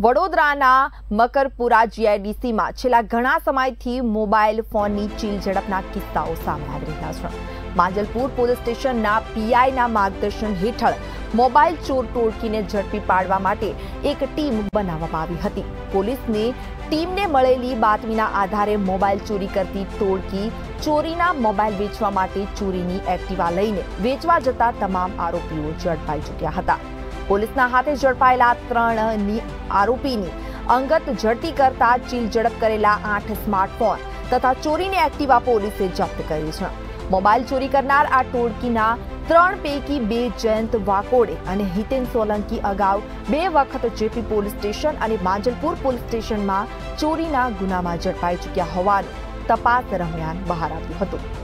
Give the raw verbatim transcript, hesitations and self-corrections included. વડોદરાના મકરપુરા જીઆઈડીસીમાં છેલ્લા ઘણા સમયથી મોબાઈલ ફોનની ચીલ ઝડપના કિસ્સાઓ સામે આવી રહ્યા છે। માંજલપુર પોલીસ સ્ટેશનના પીઆઈના માર્ગદર્શન હેઠળ મોબાઈલ ચોર ટોળકીને ઝડપી પાડવા માટે એક ટીમ બનાવવામાં આવી હતી। પોલીસની ટીમને મળેલી બાતમીના આધારે મોબાઈલ ચોરી કરતી ટોળકી ચોરીના મોબાઈલ વેચવા માટે ચોરીની એક્ટિવા લઈને વેચવા જતા તમામ આરોપીઓ ઝડપાઈ ચૂક્યા હતા। પોલીસના હાથે ઝડપાયેલા ત્રણ આરોપીની અંગત ઝડપી કરતા ચીલ ઝડપ કરેલા આઠ સ્માર્ટફોન તથા ચોરીની એક્ટિવા પોલીસે જપ્ત કરી છે। મોબાઈલ ચોરી કરનાર આ ટોળકીના ત્રણ પૈકી બે જયંત વાકોડે અને હિતેન સોલંકી અગાઉ બે વખત જેપી પોલીસ સ્ટેશન અને માંજલપુર પોલીસ સ્ટેશનમાં ચોરીના ગુનામાં ઝડપાઈ ચૂક્યા હોવાનું તપાસ દરમિયાન બહાર આવ્યું હતું।